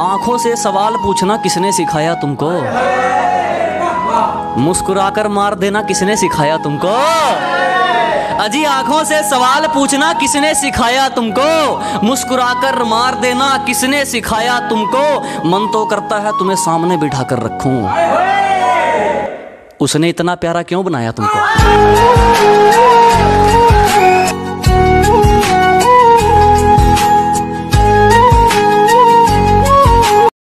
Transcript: आंखों से सवाल पूछना किसने सिखाया तुमको? मुस्कुराकर मार देना किसने सिखाया तुमको? अजी आंखों से सवाल पूछना किसने सिखाया तुमको? मुस्कुराकर मार देना किसने सिखाया तुमको? मन तो करता है तुम्हें सामने बिठा कर रखूं। उसने इतना प्यारा क्यों बनाया तुमको?